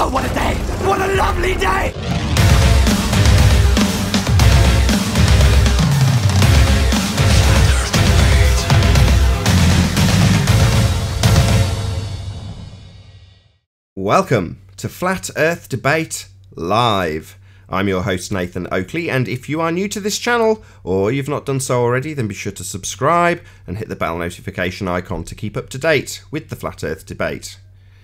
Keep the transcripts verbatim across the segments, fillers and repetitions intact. Oh, what a day! What a lovely day! Welcome to Flat Earth Debate Live. I'm your host Nathan Oakley, and if you are new to this channel, or you've not done so already, then be sure to subscribe and hit the bell notification icon to keep up to date with the Flat Earth Debate.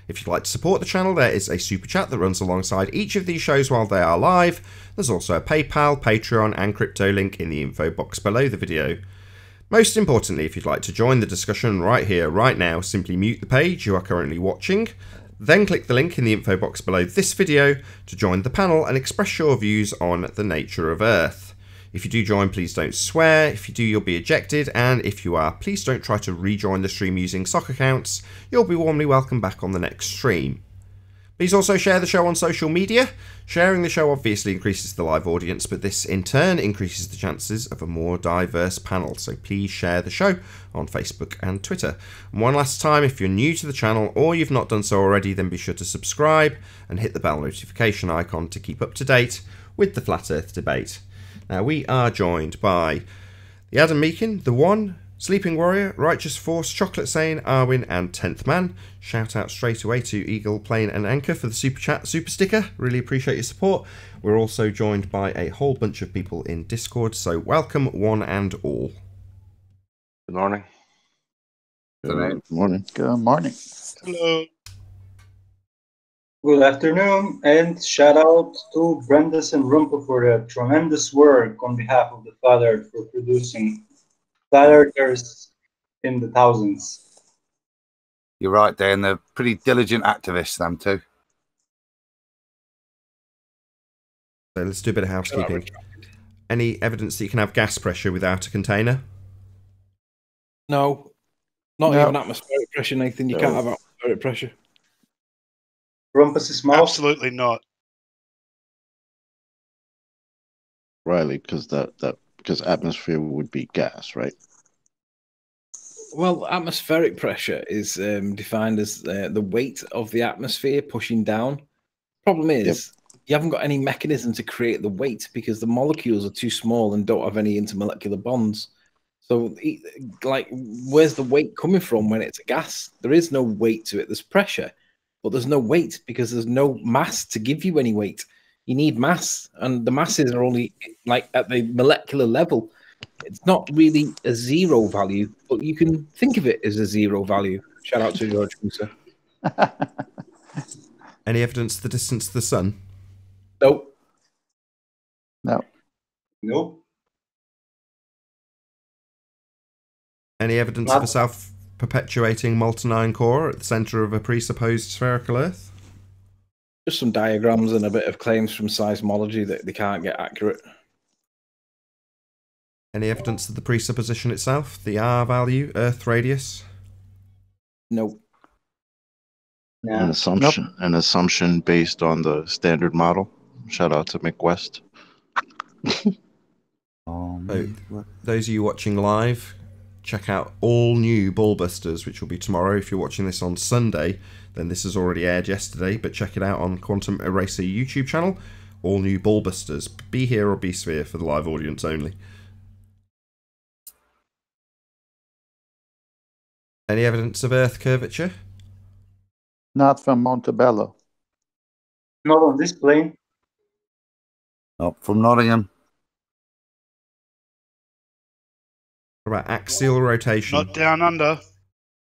If you'd like to support the channel, there is a super chat that runs alongside each of these shows while they are live. There's also a PayPal, Patreon and crypto link in the info box below the video. Most importantly, if you'd like to join the discussion right here, right now, simply mute the page you are currently watching. Then click the link in the info box below this video to join the panel and express your views on the nature of Earth. If you do join, please don't swear. If you do, you'll be ejected. And if you are, please don't try to rejoin the stream using sock accounts. You'll be warmly welcome back on the next stream. Please also share the show on social media. Sharing the show obviously increases the live audience, but this in turn increases the chances of a more diverse panel, so please share the show on Facebook and Twitter. And one last time, if you're new to the channel or you've not done so already, then be sure to subscribe and hit the bell notification icon to keep up to date with the Flat Earth Debate. Now, we are joined by the Adam Meekin, the One, Sleeping Warrior, Righteous Force, Chocolate Sane, Arwin and Tenth Man. Shout out straight away to Eagle, Plane and Anchor for the super chat, super sticker. Really appreciate your support. We're also joined by a whole bunch of people in Discord, so welcome one and all. Good morning. Good morning. Good morning. Hello. Good afternoon, and shout out to Brenda and Rumpel for their tremendous work on behalf of the Father for producing Flat Earthers in the thousands. You're right, Dan. They're pretty diligent activists, them too. So let's do a bit of housekeeping. Any evidence that you can have gas pressure without a container? No. Not no. even atmospheric pressure, Nathan. You no. can't have atmospheric pressure. Rumpus is small? Absolutely not. Riley, because that... that... because atmosphere would be gas, right? Well, atmospheric pressure is um, defined as uh, the weight of the atmosphere pushing down. Problem is, yep. you haven't got any mechanism to create the weight because the molecules are too small and don't have any intermolecular bonds. So, like, where's the weight coming from when it's a gas? There is no weight to it. There's pressure, but there's no weight because there's no mass to give you any weight. You need mass, and the masses are only like at the molecular level. It's not really a zero value, but you can think of it as a zero value. Shout out to George Musser. Any evidence of the distance to the sun? Nope. No. Nope. Any evidence what? of a self-perpetuating molten iron core at the centre of a presupposed spherical Earth? Just some diagrams and a bit of claims from seismology that they can't get accurate. Any evidence of the presupposition itself? The R value, Earth radius? Nope. No. An assumption, nope. An assumption based on the standard model. Shout out to Mick West. um, so, those of you watching live, check out all new Ballbusters, which will be tomorrow. If you're watching this on Sunday, then this has already aired yesterday, but check it out on Quantum Eraser YouTube channel. All new Ballbusters. Be here or be sphere for the live audience only. Any evidence of Earth curvature? Not from Montebello. Not on this plane. Not from Nottingham. What about axial rotation? Not down under.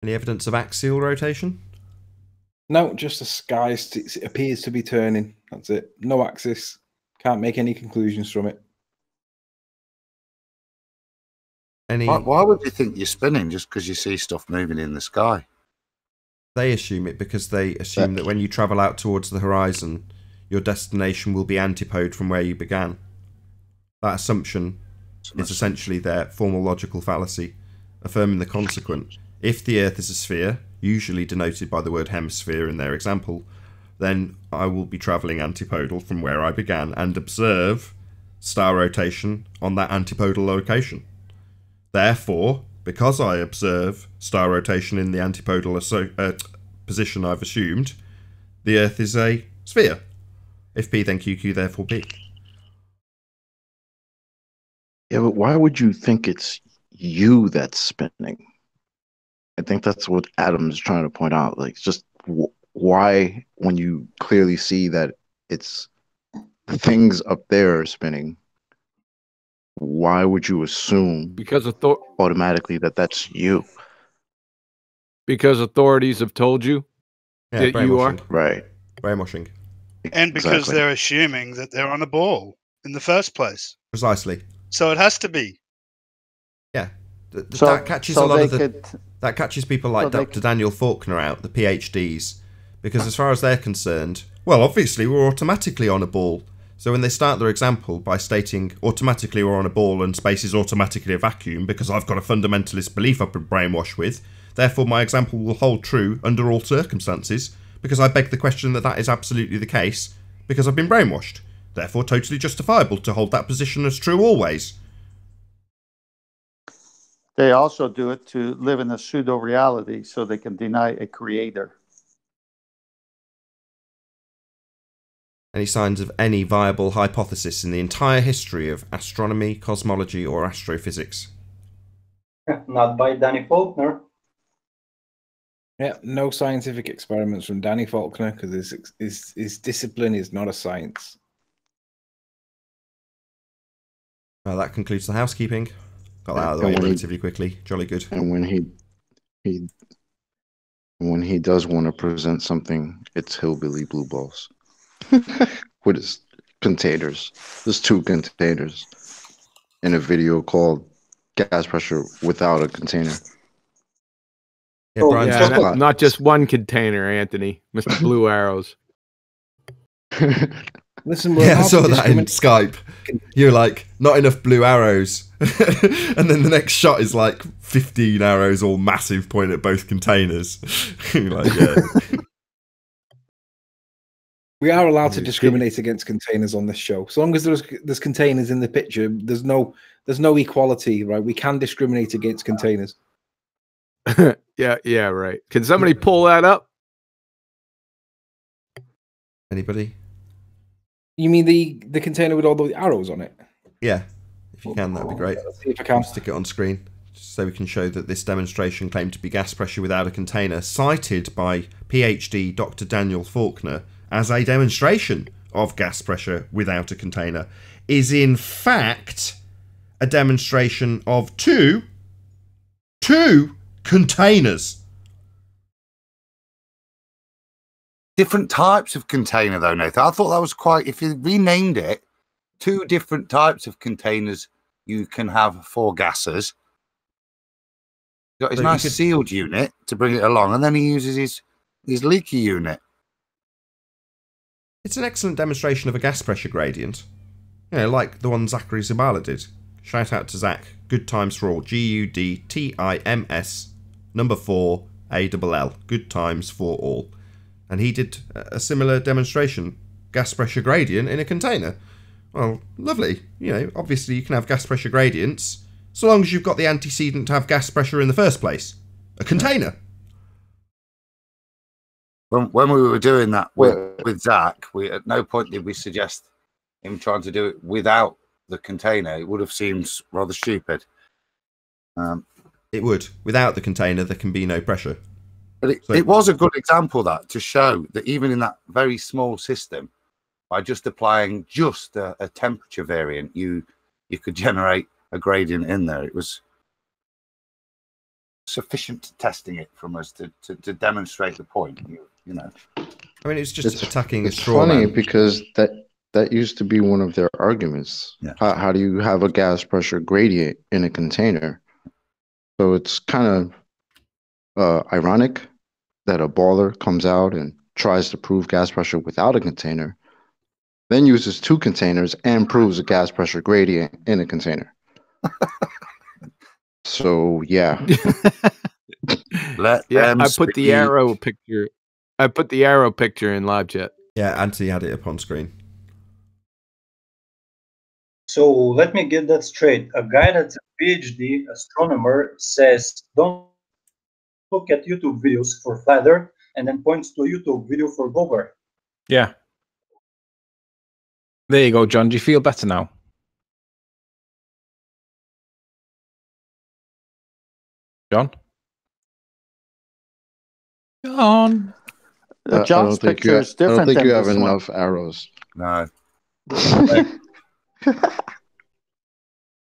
Any evidence of axial rotation? No, just the sky appears to be turning. That's it. No axis. Can't make any conclusions from it. Any? Why, why would you think you're spinning just because you see stuff moving in the sky? They assume it because they assume that when you travel out towards the horizon, your destination will be antipode from where you began. That assumption is essentially their formal logical fallacy, affirming the consequent. If the Earth is a sphere, usually denoted by the word hemisphere in their example, then I will be travelling antipodal from where I began and observe star rotation on that antipodal location. Therefore, because I observe star rotation in the antipodal uh, position I've assumed, the Earth is a sphere. If P, then Q, Q, therefore P. Yeah, but why would you think it's you that's spinning? I think that's what Adam is trying to point out. Like, just w why, when you clearly see that it's the things up there are spinning, why would you assume because automatically that that's you? Because authorities have told you yeah, that you are. Right. Brainwashing. And because exactly. they're assuming that they're on a ball in the first place. Precisely. So it has to be. Yeah. Th th so, that catches so a lot of the... Could... That catches people like so Doctor Could... Daniel Faulkner out, the PhDs, because as far as they're concerned, well, obviously we're automatically on a ball. So when they start their example by stating automatically we're on a ball and space is automatically a vacuum because I've got a fundamentalist belief I've been brainwashed with, therefore my example will hold true under all circumstances, because I beg the question that that is absolutely the case, because I've been brainwashed. Therefore, totally justifiable to hold that position as true always. They also do it to live in a pseudo-reality so they can deny a creator. Any signs of any viable hypothesis in the entire history of astronomy, cosmology, or astrophysics? Not by Danny Faulkner. Yeah, no scientific experiments from Danny Faulkner, because his, his, his discipline is not a science. Well, that concludes the housekeeping. Got that out of the way relatively quickly. Jolly good. And when he, he, when he does want to present something, it's hillbilly blue balls. With his containers. There's two containers in a video called Gas Pressure Without a Container. Yeah, oh, yeah, not, not just one container, Anthony. Mister Blue Arrows. Listen, yeah, I saw that in Skype. You're like, not enough blue arrows. And then the next shot is like fifteen arrows all massive pointed at both containers. You're like, yeah. We are allowed to discriminate against containers on this show. So long as there's there's containers in the picture, there's no there's no equality, right? We can discriminate against containers. Yeah, yeah, right. Can somebody pull that up? Anybody? You mean the the container with all the arrows on it? Yeah, if you can, that'd be great. Let's see if I can. Stick it on screen just so we can show that this demonstration claimed to be gas pressure without a container, cited by PhD Doctor Daniel Faulkner as a demonstration of gas pressure without a container, is in fact a demonstration of two, two containers. Different types of container, though, Nathan. I thought that was quite, if you renamed it, two different types of containers you can have for gases. Got his nice sealed unit to bring it along, and then he uses his, his leaky unit. It's an excellent demonstration of a gas pressure gradient. You know, like the one Zachary Zabala did. Shout out to Zach. Good times for all. G U D T I M S, number four, A double L. Good times for all. And he did a similar demonstration. Gas pressure gradient in a container. Well, lovely. You know, obviously you can have gas pressure gradients so long as you've got the antecedent to have gas pressure in the first place. A container. When, when we were doing that with, with Zach, we, at no point did we suggest him trying to do it without the container. It would have seemed rather stupid. Um, it would. Without the container, there can be no pressure. But it, so, it was a good example, that, to show that even in that very small system, by just applying just a, a temperature variant, you you could generate a gradient in there. It was sufficient testing it from us to, to, to demonstrate the point. You, You know, I mean, it's just it's, attacking. It's funny man. because that that used to be one of their arguments. Yeah. How, how do you have a gas pressure gradient in a container? So it's kind of uh, ironic that a baller comes out and tries to prove gas pressure without a container, then uses two containers and proves a gas pressure gradient in a container. So yeah, Let yeah. I speak. put the arrow picture. I put the arrow picture in live chat. Yeah, Anthony had it up on screen. So let me get that straight. A guy that's a PhD astronomer says, don't look at YouTube videos for flat earth, and then points to a YouTube video for Bober. Yeah. There you go, John. Do you feel better now? John? John? Uh, John's picture is different. I don't think you have enough arrows. No.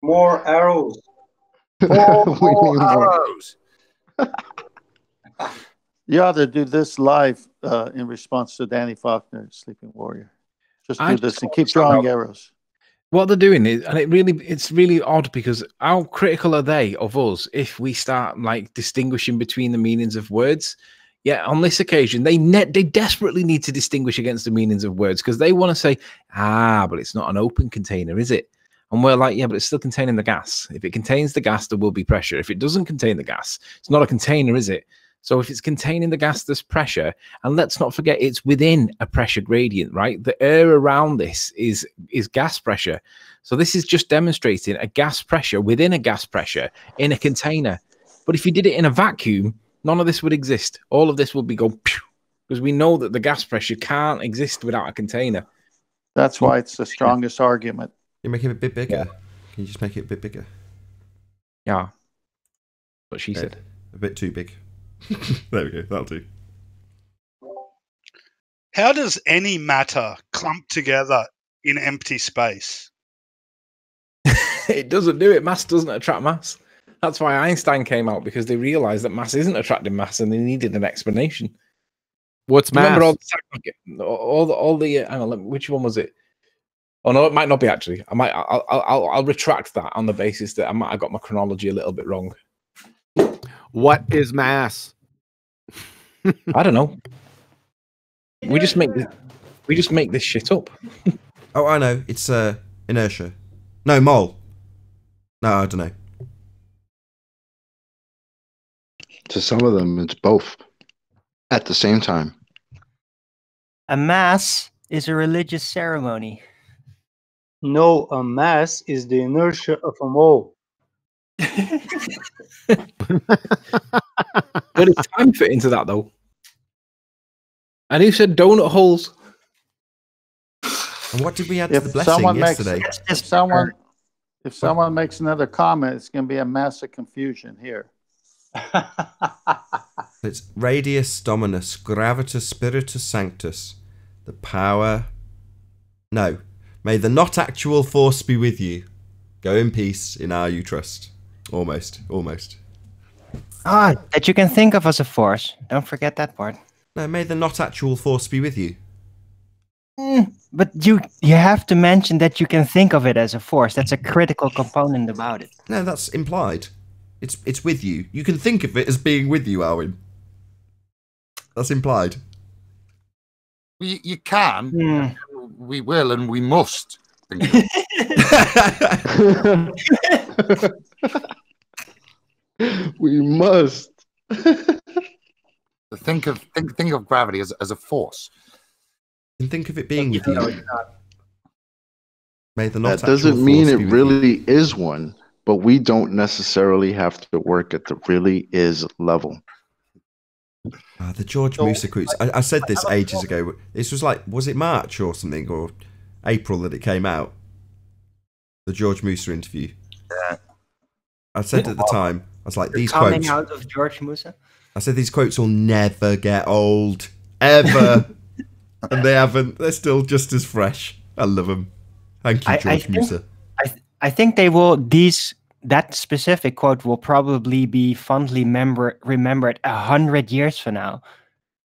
More arrows. More, more arrows. You ought to do this live uh, in response to Danny Faulkner's Sleeping Warrior. Just do I this and keep drawing out. arrows. What they're doing is, and it really, it's really odd because how critical are they of us if we start like distinguishing between the meanings of words? Yeah, on this occasion, they net they desperately need to distinguish against the meanings of words because they want to say, ah, but it's not an open container, is it? And we're like, yeah, but it's still containing the gas. If it contains the gas, there will be pressure. If it doesn't contain the gas, it's not a container, is it? So if it's containing the gas, there's pressure. And let's not forget, it's within a pressure gradient, right? The air around this is, is gas pressure. So this is just demonstrating a gas pressure within a gas pressure in a container. But if you did it in a vacuum, none of this would exist. All of this would be going, pew, because we know that the gas pressure can't exist without a container. That's why it's the strongest argument. You make it a bit bigger. Yeah. Can you just make it a bit bigger? Yeah. What she said. A bit too big. There we go. That'll do. How does any matter clump together in empty space? It doesn't do it. Mass doesn't attract mass. That's why Einstein came out, because they realized that mass isn't attracting mass and they needed an explanation. What's mass? Remember all the, all the, all the hang on, which one was it? Oh no, it might not be actually. I might, I'll, I'll, I'll retract that on the basis that I might have got my chronology a little bit wrong. What is mass? I don't know. We just make this, we just make this shit up. Oh, I know. It's uh, inertia. No, mole. No, I don't know. To some of them, it's both at the same time. A mass is a religious ceremony. No, a mass is the inertia of a mole. Where does time fit into that, though? And who said donut holes? And what did we add if to the blessing yesterday? Makes, if someone, if someone makes another comment, it's going to be a massive confusion here. It's radius dominus, gravitas spiritus sanctus. The power. No. May the not actual force be with you. Go in peace, in our you trust. Almost. Almost. Ah, that you can think of as a force. Don't forget that part. No, may the not actual force be with you. Mm, but you you have to mention that you can think of it as a force. That's a critical component about it. No, that's implied. It's it's with you. You can think of it as being with you, Arwin. That's implied. Well, you, you can. Mm. We will and we must. Think of it. We must. Think of think think of gravity as as a force. And think of it being with you. Know it May the not that doesn't mean it really is one. But we don't necessarily have to work at the really is level. Uh, the George so, Musser quotes. I, I said this I ages ago. This was like, was it March or something, or April that it came out? The George Musser interview. Yeah. I said at the time, I was like, You're these coming quotes. Coming out of George Musser? I said, these quotes will never get old. Ever. And they haven't. They're still just as fresh. I love them. Thank you, George I, I Musser. Think, I, th I think they will, these. That specific quote will probably be fondly member remembered a hundred years from now,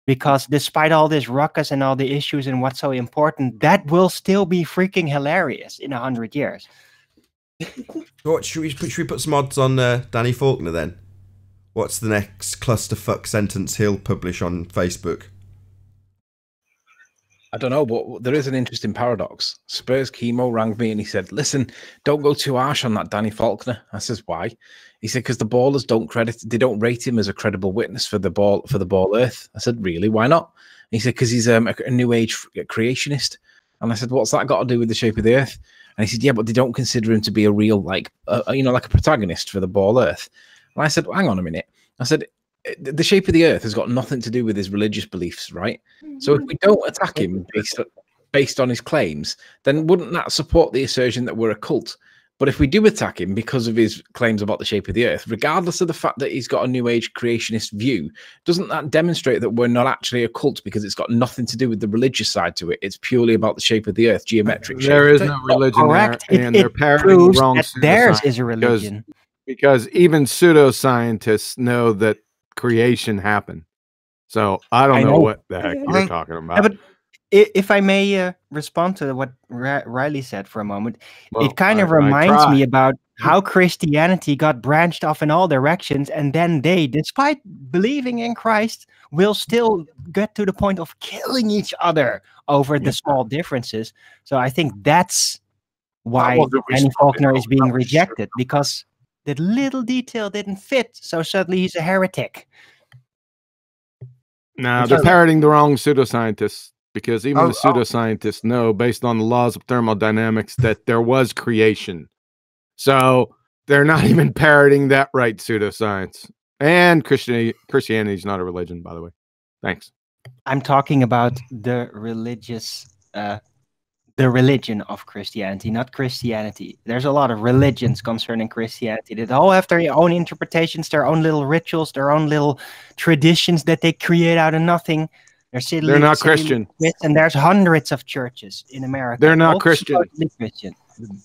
because despite all this ruckus and all the issues and what's so important, that will still be freaking hilarious in a hundred years. What should we put? Should we put some odds on uh, Danny Faulkner then? What's the next clusterfuck sentence he'll publish on Facebook? I don't know, but there is an interesting paradox. Spurs Chemo rang me and he said, listen, don't go too harsh on that Danny Faulkner. I says, why? He said, because the ballers don't credit, they don't rate him as a credible witness for the ball, for the ball earth. I said, really? Why not? And he said, because he's um, a, a new age creationist. And I said, what's that got to do with the shape of the earth? And he said, yeah, but they don't consider him to be a real, like, uh, you know, like a protagonist for the ball earth. And I said, well, hang on a minute. I said, the shape of the earth has got nothing to do with his religious beliefs, right? So if we don't attack him based on, based on his claims, then wouldn't that support the assertion that we're a cult? But if we do attack him because of his claims about the shape of the earth, regardless of the fact that he's got a new age creationist view, doesn't that demonstrate that we're not actually a cult because it's got nothing to do with the religious side to it? It's purely about the shape of the earth, geometric shape. There is no religion there, and they're parroting wrong pseudoscience. Theirs is a religion. Because, because even pseudoscientists know that creation happened. So I don't I know. know what the heck you're talking about. But if I may uh, respond to what R Riley said for a moment, well, it kind of I, reminds I me about how Christianity got branched off in all directions, and then they, despite believing in Christ, will still get to the point of killing each other over yeah. the small differences. So I think that's why Danny Faulkner is being rejected, because that little detail didn't fit, so suddenly he's a heretic. No, they're parroting the wrong pseudoscientists. Because even oh, the pseudoscientists oh. know, based on the laws of thermodynamics, that there was creation. So they're not even parroting that right pseudoscience. And Christianity, Christianity is not a religion, by the way. Thanks. I'm talking about the religious, uh, the religion of Christianity, not Christianity. There's a lot of religions concerning Christianity that all have their own interpretations, their own little rituals, their own little traditions that they create out of nothing. They're, silly, they're not silly Christian, and there's hundreds of churches in America. They're not Christian. Christian.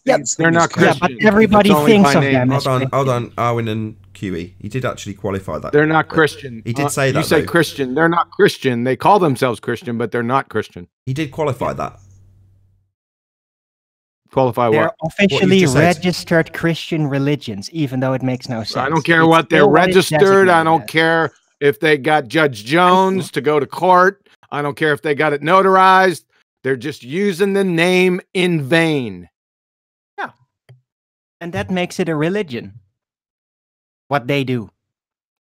Yep. They're not Christian. Yeah, but everybody thinks of them. Hold on, hold on, Arwin and Q E. He did actually qualify that. They're not Christian. He did say uh, that. You say though. Christian. They're not Christian. They call themselves Christian, but they're not Christian. He did qualify that. Qualify they're what? Officially what registered Christian religions, even though it makes no sense. I don't care it's what they're registered. I don't as. care. If they got Judge Jones to go to court, I don't care if they got it notarized. They're just using the name in vain. Yeah. And that makes it a religion, what they do.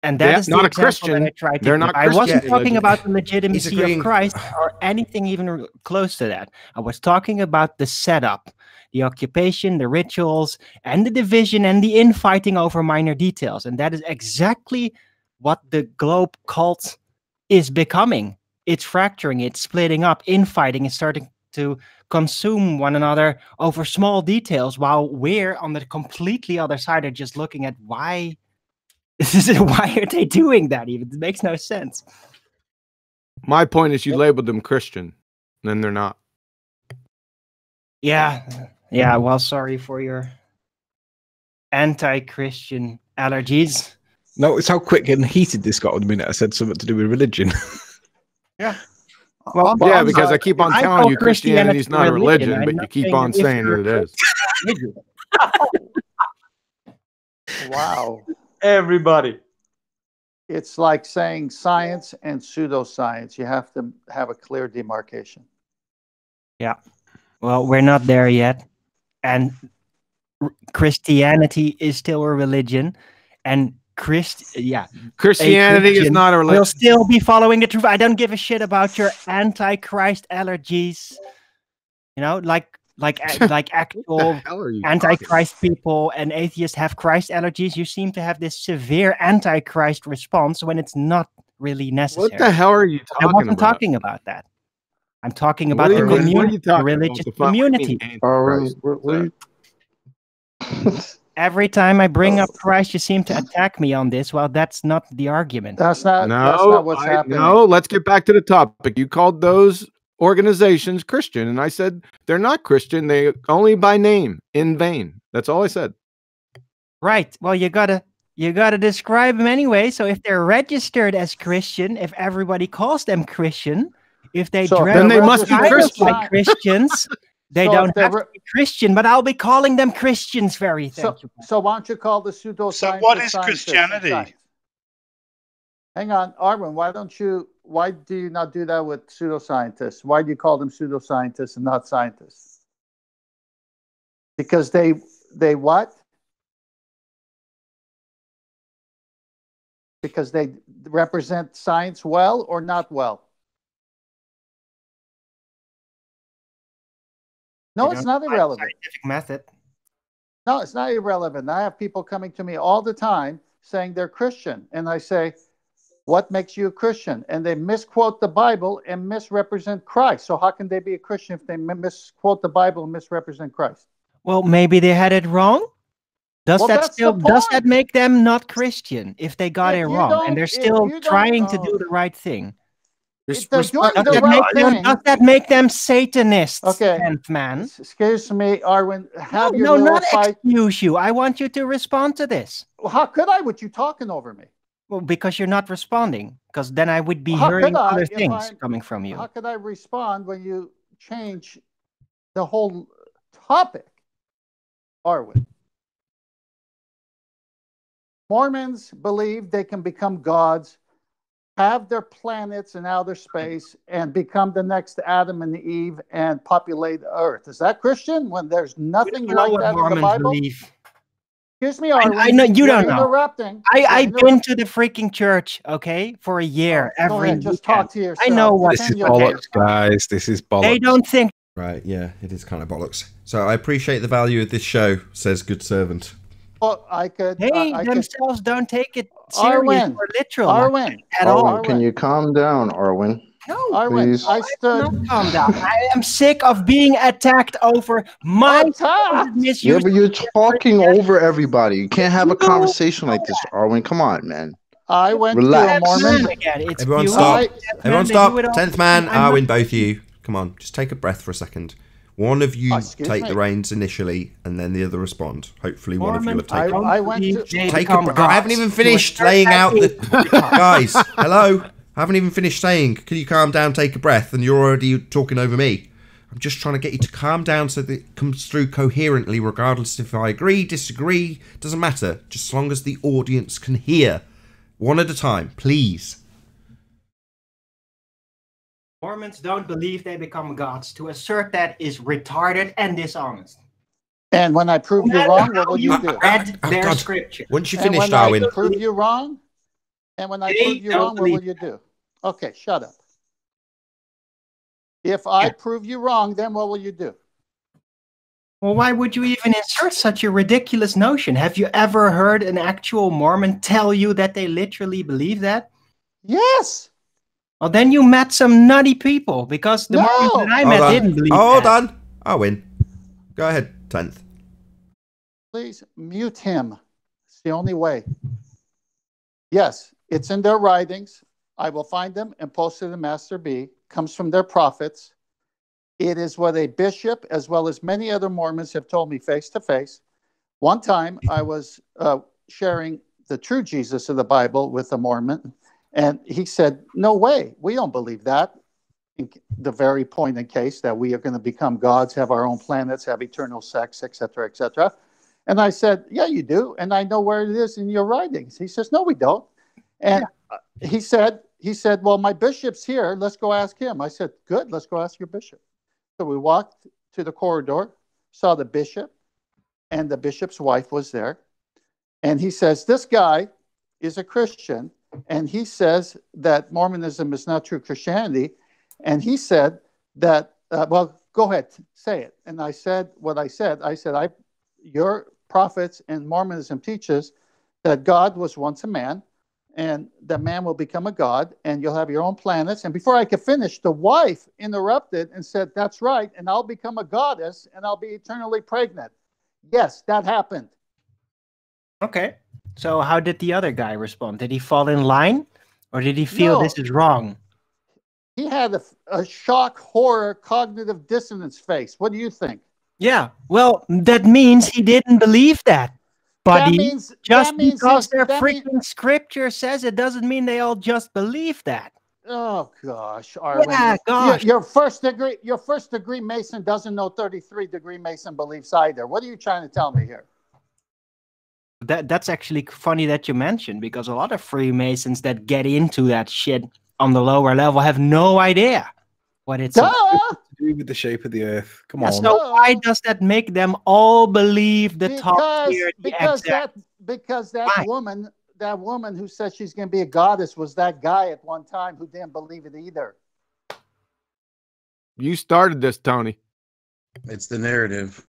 And that yeah, is not the a Christian. I, tried to They're not I wasn't talking about the legitimacy of Christ or anything even close to that. I was talking about the setup, the occupation, the rituals, and the division and the infighting over minor details. And that is exactly what the globe cult is becoming. It's fracturing, it's splitting up, infighting, it's starting to consume one another over small details, while we're on the completely other side are just looking at why this is why are they doing that even? It makes no sense. My point is you labeled them Christian, then they're not. Yeah. Yeah, well, sorry for your anti-Christian allergies. No, it's how quick and heated this got on the minute I said something to do with religion. yeah. Well, yeah, I'm because sorry. I keep on telling you Christianity is not a religion, religion but you keep on saying that it is. Wow. Everybody. It's like saying science and pseudoscience. You have to have a clear demarcation. Yeah. Well, we're not there yet. And Christianity is still a religion. And Christ, yeah, Christianity is not a religion. We'll still be following the truth. I don't give a shit about your anti-Christ allergies. You know, like like like actual anti-Christ people and atheists have Christ allergies. You seem to have this severe anti-Christ response when it's not really necessary. What the hell are you talking about? I wasn't about? talking about that. I'm talking about the community, religious about the community. Every time I bring up Christ, you seem to attack me on this. Well, that's not the argument. That's not, no, that's not what's I, happening. No, let's get back to the topic. You called those organizations Christian, and I said they're not Christian. They only by name, in vain. That's all I said. Right. Well, you gotta you gotta describe them anyway. So if they're registered as Christian, if everybody calls them Christian, if they so then they must be Christian. Like Christians. They so don't have to be Christian, but I'll be calling them Christians very soon. So, so why don't you call the pseudoscience? So what is Christianity? Hang on, Arwin, why don't you, why do you not do that with pseudoscientists? Why do you call them pseudoscientists and not scientists? Because they, they what? Because they represent science well or not well? No, it's not irrelevant. Scientific method. No, it's not irrelevant. I have people coming to me all the time saying they're Christian. And I say, what makes you a Christian? And they misquote the Bible and misrepresent Christ. So how can they be a Christian if they misquote the Bible and misrepresent Christ? Well, maybe they had it wrong. Does well, that still does that make them not Christian if they got if it wrong and they're still trying to do the right thing? Does that make them Satanists, okay. Tenth Man? Excuse me, Arwin. Have no, your no, not fight. excuse you. I want you to respond to this. Well, how could I with you talking over me? Well, because you're not responding. Because then I would be well, hearing I, other things I'm, coming from you. How could I respond when you change the whole topic, Arwin? Mormons believe they can become gods, have their planets in outer space, and become the next Adam and Eve and populate the Earth. Is that Christian when there's nothing like that in the Bible? Believe. Excuse me, Arwin. I, I know you don't know. I, I've been to the freaking church, okay, for a year. Oh, every ahead, just talk to yourself. I know what this is bollocks, guys. This is bollocks. They don't think. Right, yeah, it is kind of bollocks. So I appreciate the value of this show, says Good Servant. Well, I could. They uh, I themselves could... don't take it serious Arwin. or literal Arwin. at Arwin. all. Can you calm down, Arwin? No, Arwin. Please. I stood. I calm down. I am sick of being attacked over my time. Yeah, but you're talking over everybody. You can't have a conversation like this, Arwin. Come on, man. I went Relax. to a Mormon again. It's Everyone stop. I... Everyone stop. Tenth Man, Arwin, both of you. Come on, just take a breath for a second. One of you Excuse take me. the reins initially, and then the other respond. Hopefully, Mormon, one of you have taken. I, I went to take a, I haven't even finished laying out the guys. Hello, I haven't even finished saying. Can you calm down, take a breath, and you're already talking over me? I'm just trying to get you to calm down so that it comes through coherently, regardless if I agree, disagree. Doesn't matter. Just as long as the audience can hear, one at a time, please. Mormons don't believe they become gods. To assert that is retarded and dishonest. And when I prove you wrong, what will you do? Read their oh, scripture. Once you finish, Darwin. And when I prove you wrong, and when I prove you wrong, what will you do? Okay, shut up. If I yeah. prove you wrong, then what will you do? Well, why would you even assert such a ridiculous notion? Have you ever heard an actual Mormon tell you that they literally believe that? Yes. Well, then you met some nutty people, because the no! Mormons that I met Hold didn't believe Hold that. Hold on. I'll win. Go ahead, tenth. Please mute him. It's the only way. Yes, it's in their writings. I will find them and post it in Master B. Comes from their prophets. It is what a bishop, as well as many other Mormons, have told me face to face. One time, I was uh, sharing the true Jesus of the Bible with a Mormon. And he said, no way, we don't believe that. The very point in case that we are going to become gods, have our own planets, have eternal sex, et cetera, et cetera. And I said, yeah, you do. And I know where it is in your writings. He says, no, we don't. And yeah. he said, he said, well, my bishop's here. Let's go ask him. I said, good, let's go ask your bishop. So we walked to the corridor, saw the bishop, and the bishop's wife was there. And he says, this guy is a Christian. And he says that Mormonism is not true Christianity. And he said that, uh, well, go ahead, say it. And I said what I said. I said, I, your prophets and Mormonism teaches that God was once a man, and that man will become a god, and you'll have your own planets. And before I could finish, the wife interrupted and said, that's right, and I'll become a goddess, and I'll be eternally pregnant. Yes, that happened. Okay. So how did the other guy respond? Did he fall in line, or did he feel no. this is wrong? He had a, a shock, horror, cognitive dissonance face. What do you think? Yeah, well, that means he didn't believe that, buddy. That means, just that means because their freaking mean... scripture says it doesn't mean they all just believe that. Oh gosh, Arwin. Yeah, gosh. Your, your first degree, your first degree Mason doesn't know thirty-three degree Mason beliefs either. What are you trying to tell me here? That, that's actually funny that you mentioned, because a lot of Freemasons that get into that shit on the lower level have no idea what it's Duh! to do with the shape of the earth. Come yeah, on. So Duh! why does that make them all believe the because, top tier? Because that, because that why? woman, that woman who said she's going to be a goddess was that guy at one time who didn't believe it either. You started this, Tony. It's the narrative.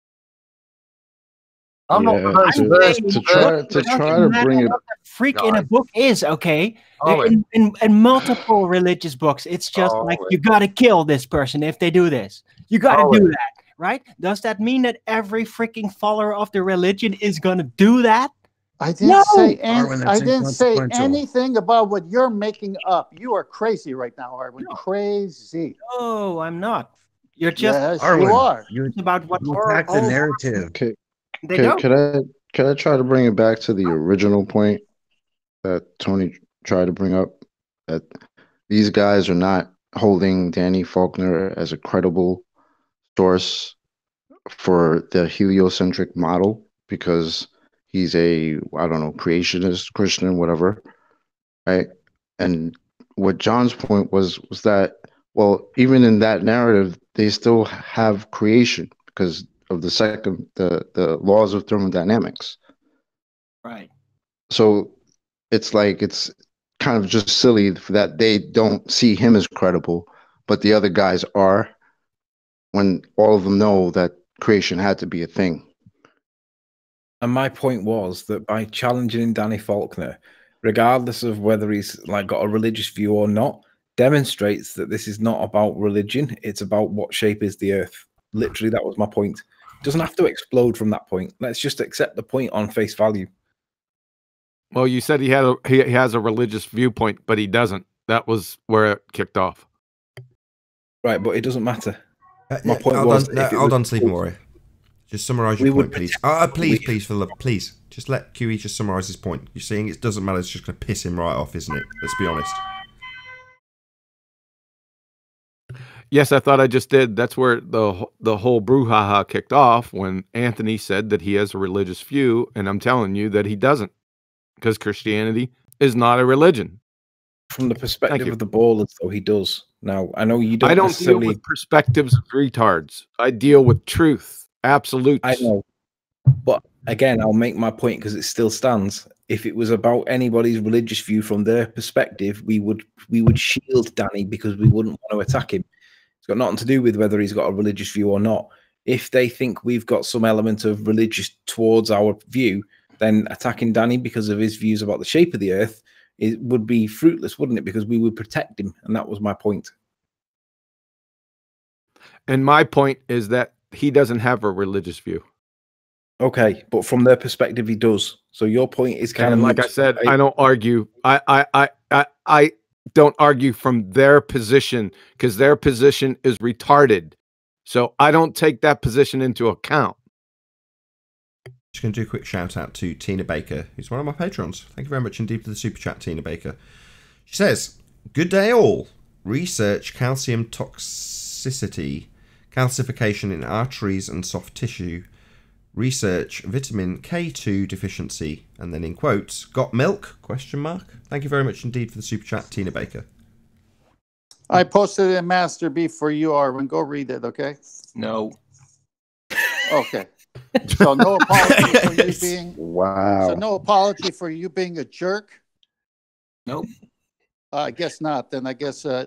I'm yeah. not I'm saying, to try to, try to bring it. Freak no, in a book is okay. Oh, in, in, in multiple religious books, it's just oh, like it. you gotta kill this person if they do this. You gotta oh, do it. that, right? Does that mean that every freaking follower of the religion is gonna do that? I didn't no. say Arwin, I didn't say anything about what you're making up. You are crazy right now, Arwin. No. Crazy. No, I'm not. You're just yes, Arwin, you are. You're about what you attack the narrative. Okay. They okay, don't. Could I could I try to bring it back to the original point that Tony tried to bring up, that these guys are not holding Danny Faulkner as a credible source for the heliocentric model because he's a, I don't know, creationist, Christian, whatever, right? And what John's point was was that, well, even in that narrative, they still have creation because of the second, the, the laws of thermodynamics. Right. So it's like, it's kind of just silly that they don't see him as credible, but the other guys are, when all of them know that creation had to be a thing. And my point was that by challenging Danny Faulkner, regardless of whether he's like got a religious view or not, demonstrates that this is not about religion. It's about what shape is the earth. Literally, that was my point. Doesn't have to explode from that point. Let's just accept the point on face value. Well, you said he had a, he has a religious viewpoint, but he doesn't. That was where it kicked off. Right, but it doesn't matter. Uh, my point I'll was... Done, no, hold was, on, Sleeping Warrior. Just summarize your point, please. Oh, please, please, for the please. Just let Q E just summarize his point. You're saying it doesn't matter. It's just going to piss him right off, isn't it? Let's be honest. Yes, I thought I just did. That's where the the whole brouhaha kicked off when Anthony said that he has a religious view, and I'm telling you that he doesn't, because Christianity is not a religion. From the perspective of the ball, though, he does. Now, I know you don't. I don't necessarily... deal with perspectives of retards. I deal with truth. Absolute. I know, but again, I'll make my point because it still stands. If it was about anybody's religious view from their perspective, we would we would shield Danny because we wouldn't want to attack him. It's got nothing to do with whether he's got a religious view or not. If they think we've got some element of religious towards our view, then attacking Danny because of his views about the shape of the earth, it would be fruitless, wouldn't it? Because we would protect him, and that was my point. And my point is that he doesn't have a religious view. Okay, but from their perspective, he does. So your point is kind and of like I said, I don't argue. I I I I don't argue from their position because their position is retarded. So I don't take that position into account. Just going to do a quick shout out to Tina Baker, who's one of my patrons. Thank you very much indeed for the super chat, Tina Baker. She says, "Good day all. Research calcium toxicity. Calcification in arteries and soft tissue. Research vitamin K two deficiency." And then in quotes, "got milk? Question mark." Thank you very much indeed for the super chat, Tina Baker. I posted it in Master B for you, Arwin. Go read it, okay? No. Okay. So no apology for you being wow. So no apology for you being a jerk. Nope. Uh, I guess not. Then I guess. Uh,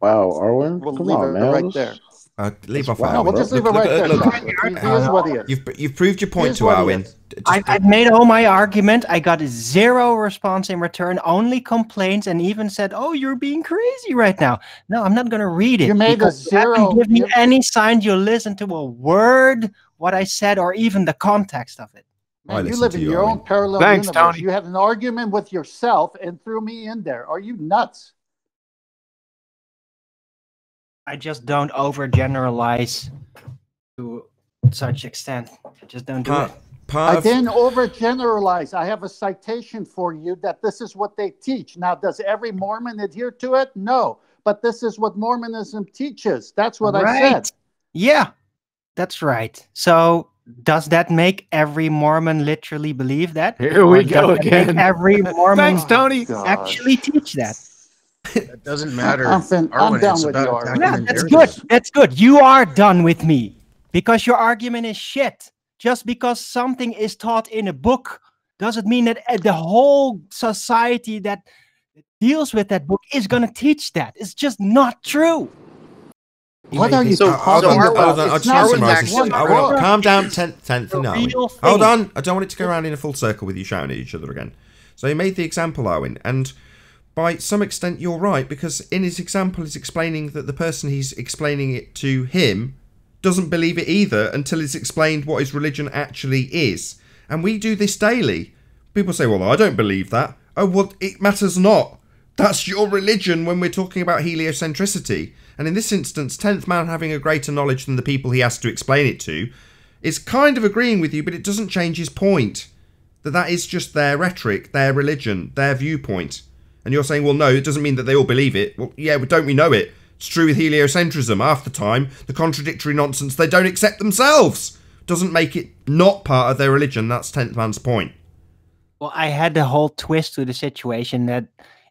wow, Arwin. We'll Come leave on, it man. right there. Uh, leave off wow, Arwin. We'll just leave it right there. Look, look, uh, you've, you've proved your point to Arwin. I, I've made all my argument. I got zero response in return, only complaints, and even said, "Oh, you're being crazy right now." No, I'm not going to read it. You made a zero. You haven't given me you're... any sign you listen to a word, what I said, or even the context of it. Man, you live in you, your Arwin. own parallel Thanks, universe. Tony. You had an argument with yourself and threw me in there. Are you nuts? I just don't overgeneralize to such extent. I just don't do part, it. Part I didn't overgeneralize. I have a citation for you that this is what they teach. Now, does every Mormon adhere to it? No. But this is what Mormonism teaches. That's what right. I said. Yeah, that's right. So does that make every Mormon literally believe that? Here we go again. Every Mormon Thanks, Tony. actually teach that. It doesn't matter. I'm, fin Arwin, I'm done with you, Arwin. Yeah, that's good. That's good. You are done with me because your argument is shit. Just because something is taught in a book doesn't mean that the whole society that deals with that book is going to teach that. It's just not true. What are you? So, hold so on. Hold on. I just want to calm down. Tenth, tenth, and Arwin. Hold on. I don't want it to go around in a full circle with you shouting at each other again. So he made the example, Arwin, and by some extent you're right, because in his example he's explaining that the person he's explaining it to him doesn't believe it either until it's explained what his religion actually is. And we do this daily. People say, well, I don't believe that. Oh, well, it matters not. That's your religion when we're talking about heliocentricity. And in this instance, Tenth Man having a greater knowledge than the people he has to explain it to is kind of agreeing with you, but it doesn't change his point. That that is just their rhetoric, their religion, their viewpoint. And you're saying, well, no, it doesn't mean that they all believe it. Well, yeah, but don't we know it? It's true with heliocentrism. Half the time, the contradictory nonsense they don't accept themselves doesn't make it not part of their religion. That's Tenth Man's point. Well, I had the whole twist to the situation that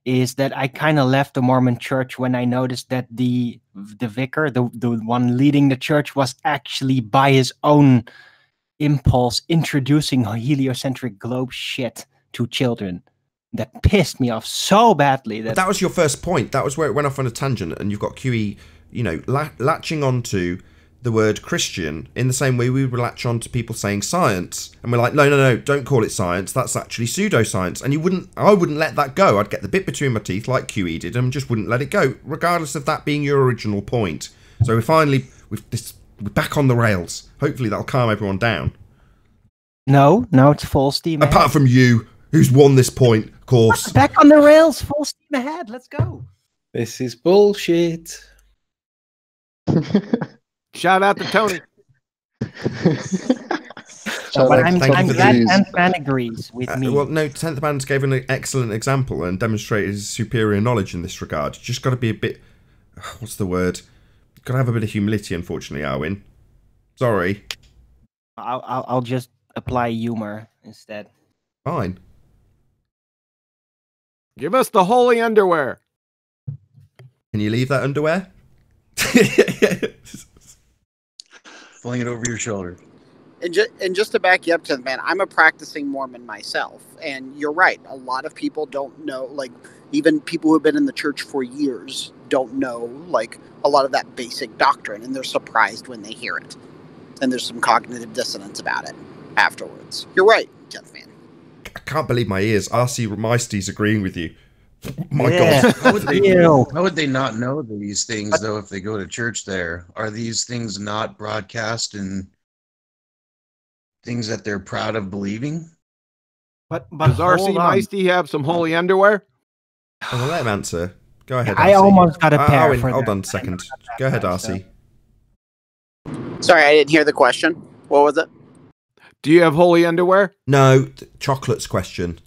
is that I kind of left the Mormon church when I noticed that the the vicar, the, the one leading the church, was actually by his own impulse introducing heliocentric globe shit to children. That pissed me off so badly. That, that was your first point. That was where it went off on a tangent, and you've got Q E, you know, la latching onto the word Christian in the same way we would latch on to people saying science, and we're like, no, no, no, don't call it science. That's actually pseudoscience. And you wouldn't, I wouldn't let that go. I'd get the bit between my teeth like Q E did, and just wouldn't let it go, regardless of that being your original point. So we finally, we've this, we're back on the rails. Hopefully that'll calm everyone down. No, no, it's full steam ahead. Apart from you, who's won this point, of course. Back on the rails, full steam ahead. Let's go. This is bullshit. Shout out to Tony. So but I'm, I'm glad Tenth Man agrees with uh, me. Well, no, Tenth Man gave an excellent example and demonstrated his superior knowledge in this regard. You just got to be a bit... What's the word? Got to have a bit of humility, unfortunately, Arwin. Sorry. I'll, I'll, I'll just apply humor instead. Fine. Give us the holy underwear. Can you leave that underwear? Fling it over your shoulder. And, ju and just to back you up, Tenth Man, I'm a practicing Mormon myself. And you're right. A lot of people don't know, like, even people who have been in the church for years don't know, like, a lot of that basic doctrine. And they're surprised when they hear it. And there's some cognitive dissonance about it afterwards. You're right, Tenth Man. I can't believe my ears. R C. Meisty's agreeing with you. My yeah. God. How would, they, how would they not know these things, though, if they go to church there? Are these things not broadcast and things that they're proud of believing? But, but does R C. Meisty have some holy underwear? Oh, well, let him answer. Go ahead, I R C. Almost got a pair. Uh, Arwin, hold on a second. Go ahead, R C. Sorry, I didn't hear the question. What was it? Do you have holy underwear? No. Chocolate's question.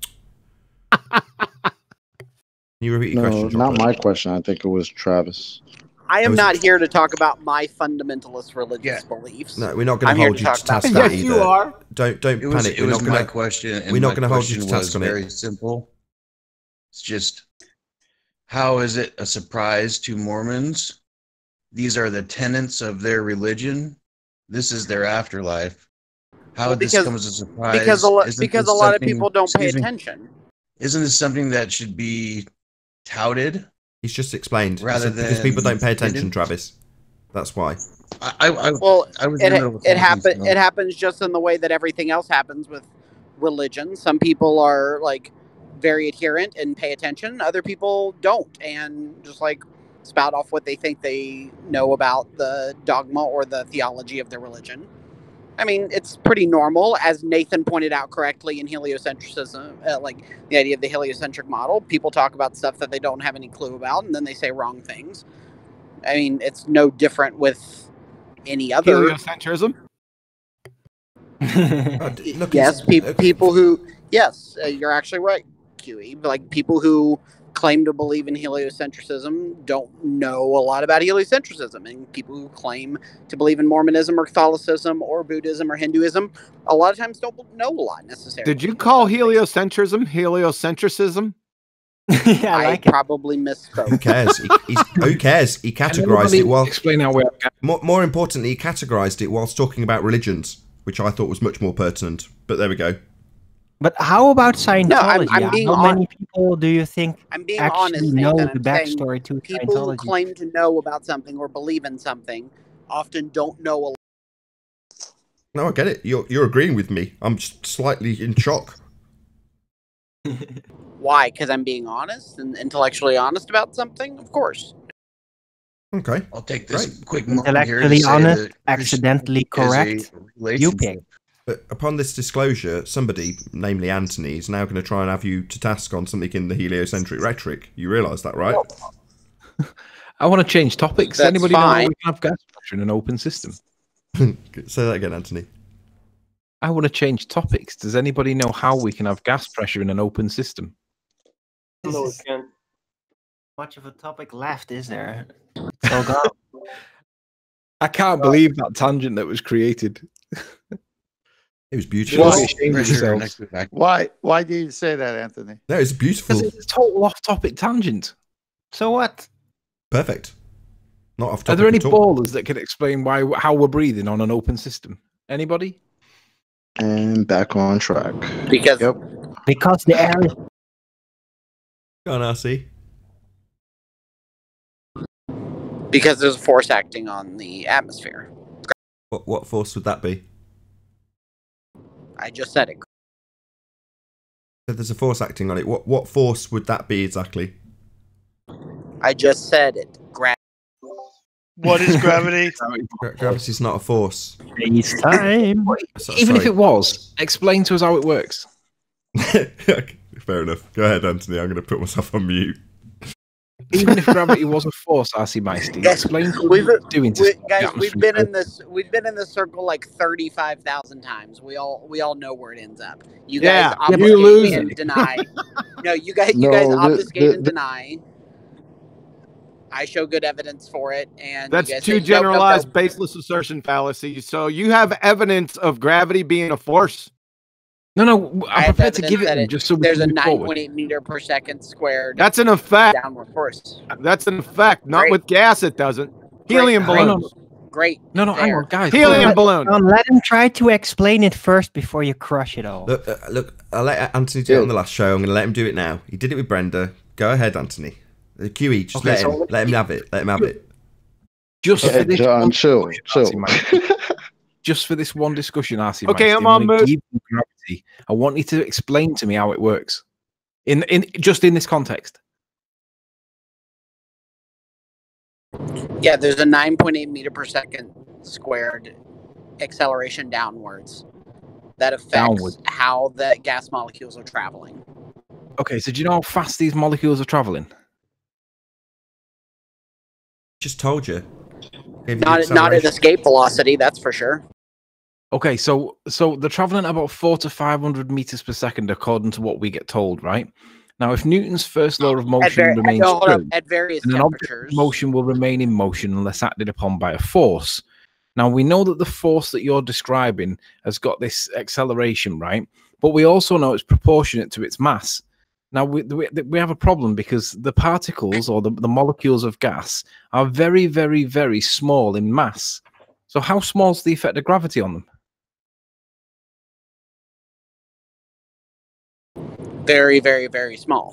Can you repeat your no, question? Not my question. I think it was Travis. I am not here to talk about my fundamentalist religious yeah. beliefs. No, we're not going to hold you to task that either. Yes, you are. Don't don't it panic. Was, it was my question. We're not going to hold you to task on it. Very simple. It's just, how is it a surprise to Mormons? These are the tenets of their religion. This is their afterlife. How well, because, this comes as a surprise? Because a, lo because a lot of people don't pay attention. Me, isn't this something that should be touted? He's just explained rather than because people don't pay attention, Travis. That's why. I, I, well, I was it, it happens. It happens just in the way that everything else happens with religion. Some people are like very adherent and pay attention. Other people don't, and just like spout off what they think they know about the dogma or the theology of their religion. I mean, it's pretty normal, as Nathan pointed out correctly in heliocentricism, uh, like the idea of the heliocentric model. People talk about stuff that they don't have any clue about, and then they say wrong things. I mean, it's no different with any other... Heliocentrism? Yes, pe people who... Yes, uh, you're actually right, Q E. Like, people who claim to believe in heliocentricism don't know a lot about heliocentricism, and people who claim to believe in Mormonism or Catholicism or Buddhism or Hinduism a lot of times don't know a lot necessarily. Did you call heliocentrism heliocentricism? Yeah, I, I like probably it. misspoke. Who cares? He, he's, who cares? He categorized it while explain how well. More, more importantly, he categorized it whilst talking about religions, which I thought was much more pertinent. But there we go. But how about Scientology? No, I'm, I'm being how on... many people do you think I'm being actually honest, know Nathan, the I'm backstory to people Scientology? People who claim to know about something or believe in something often don't know a lot. No, I get it. You're, you're agreeing with me. I'm just slightly in shock. Why? Because I'm being honest and intellectually honest about something? Of course. Okay. I'll take this Great. quick moment Intellectually here honest, accidentally correct, you pick. But upon this disclosure, somebody, namely Anthony, is now going to try and have you to task on something in the heliocentric rhetoric. You realise that, right? I want to change topics. That's Anybody fine. know we can have gas pressure in an open system? Say that again, Anthony. I want to change topics. Does anybody know how we can have gas pressure in an open system? Hello again. Much of a topic left, is there? Oh God! I can't well, believe that tangent that was created. It was beautiful. Why? why? Why do you say that, Anthony? No, it's beautiful. It's a total off-topic tangent. So what? Perfect. Not off-topic. Are there any ballers that can explain why how we're breathing on an open system? Anybody? And back on track. Because yep. because the air. Go on, R C. Because there's a force acting on the atmosphere. What, what force would that be? I just said it. So there's a force acting on it. What what force would that be exactly? I just said it. Gravity. What is gravity? Gra gravity's not a force. It's time. So, Even sorry. if it was, explain to us how it works. Okay, fair enough. Go ahead, Anthony. I'm going to put myself on mute. Even if gravity was a force, R C Meisty, yes. explain what we've, we're doing to we, guys. We've been in this. We've been in this circle like thirty-five thousand times. We all we all know where it ends up. You yeah, guys obfuscate you lose and it. deny. No, you guys you no, guys obfuscate the, the, and deny. I show good evidence for it, and that's you guys too say, generalized, no, no, no. baseless assertion fallacy. So you have evidence of gravity being a force. No, no, I'm prepared to give it, it just so we There's can a nine point eight meter per second squared. That's an effect. Downward force. That's an effect. Not Great. with gas, it doesn't. Helium Great. balloons. Great. No, no, hang on, guys. Helium balloon. Let him try to explain it first before you crush it all. Look, uh, look I'll let Anthony do it on the last show. I'm going to let him do it now. He did it with Brenda. Go ahead, Anthony. The Q E, just okay, let, so him, let him have it. Let him have it. Just hey, for John, chill, chill. Just for this one discussion, R C. Okay, I'm on move. I want you to explain to me how it works, in in just in this context. Yeah, there's a nine point eight meter per second squared acceleration downwards that affects Downward. how the gas molecules are traveling. Okay, so do you know how fast these molecules are traveling? Just told you. Not not at escape velocity, that's for sure. Okay, so so they're traveling at about four to five hundred meters per second, according to what we get told, right? Now, if Newton's first law of motion at remains at, true, at various then an object's motion will remain in motion unless acted upon by a force. Now, we know that the force that you're describing has got this acceleration, right? But we also know it's proportionate to its mass. Now, we, we, we have a problem because the particles or the, the molecules of gas are very, very, very small in mass. So how small is the effect of gravity on them? Very, very, very small.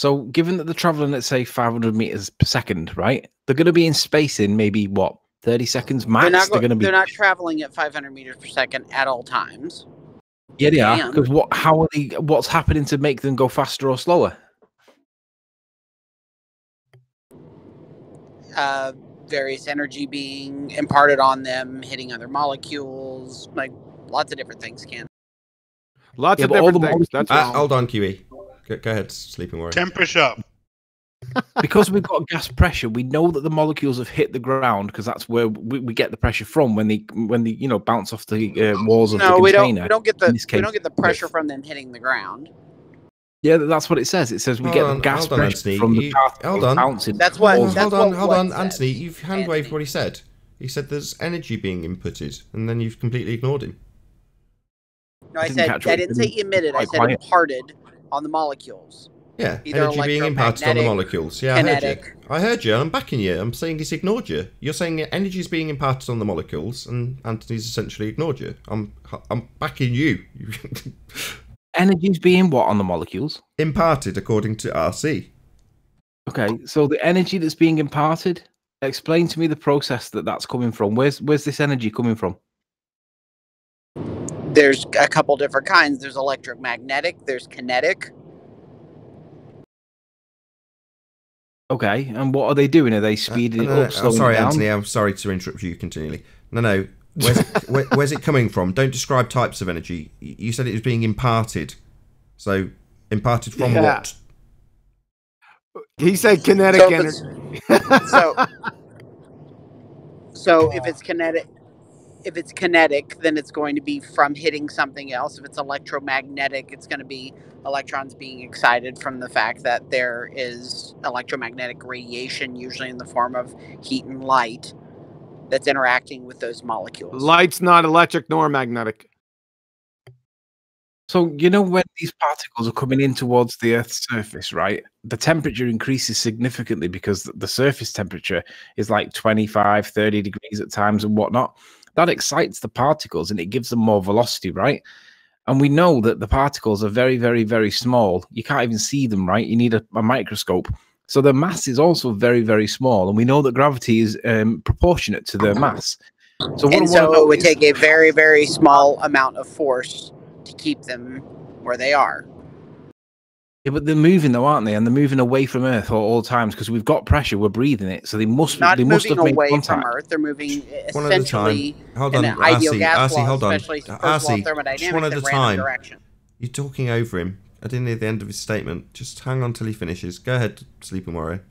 So given that they're traveling at, say, five hundred meters per second, right? They're going to be in space in maybe, what, thirty seconds max? They're not, they're going to be... they're not traveling at five hundred meters per second at all times. Yeah, they are. Because what, how are they, what's happening to make them go faster or slower? Uh, various energy being imparted on them, hitting other molecules, like lots of different things can. Lots yeah, of different all the things. That's uh, hold on, Q E. Go, go ahead, Sleeping Warrior. Temperature up. Because we've got gas pressure, we know that the molecules have hit the ground because that's where we, we get the pressure from when they when they you know bounce off the uh, walls of no, the we container. No, we don't get the we don't get the pressure from them hitting the ground. Yeah, that's what it says. It says we hold get on, the gas pressure on, Anthony, from the you, hold on. bouncing. That's what. Hold that's on, what hold on, Anthony. You've hand waved what he said. He said there's energy being inputted, and then you've completely ignored him. No, I, I said I didn't say emitted. I said imparted on the molecules. Yeah, either energy being imparted on the molecules. Yeah, kinetic. I heard you. I heard you. I'm backing you. I'm saying he's ignored you. You're saying energy is being imparted on the molecules, and Anthony's essentially ignored you. I'm, I'm backing you. Energy's being what on the molecules? Imparted, according to R C. Okay, so the energy that's being imparted. Explain to me the process that that's coming from. Where's where's this energy coming from? There's a couple different kinds. There's electromagnetic. There's kinetic. Okay, and what are they doing? Are they speeding uh, no, no, it up? No, no. I'm sorry, it down? Anthony. I'm sorry to interrupt you continually. No, no. Where's, where, where's it coming from? Don't describe types of energy. You said it was being imparted. So, imparted from yeah. what? He said kinetic so energy. so, so if it's kinetic, if it's kinetic, then it's going to be from hitting something else. If it's electromagnetic, it's going to be electrons being excited from the fact that there is electromagnetic radiation, usually in the form of heat and light, that's interacting with those molecules. Light's not electric nor magnetic. So, you know, when these particles are coming in towards the Earth's surface, right, the temperature increases significantly because the surface temperature is like twenty-five, thirty degrees at times and whatnot. That excites the particles and it gives them more velocity, right? And we know that the particles are very, very, very small. You can't even see them, right? You need a, a microscope. So the mass is also very, very small. And we know that gravity is um, proportionate to their mass. So what, and so what it would take a very, very small amount of force to keep them where they are. Yeah, but they're moving though, aren't they? And they're moving away from Earth at all times because we've got pressure. We're breathing it, so they must. Not they must have made away contact. From Earth. They're moving essentially one at a time. Hold on, R C, hold on, R C, one at a time. You're talking over him. I didn't hear the end of his statement. Just hang on till he finishes. Go ahead, Sleeping Warrior.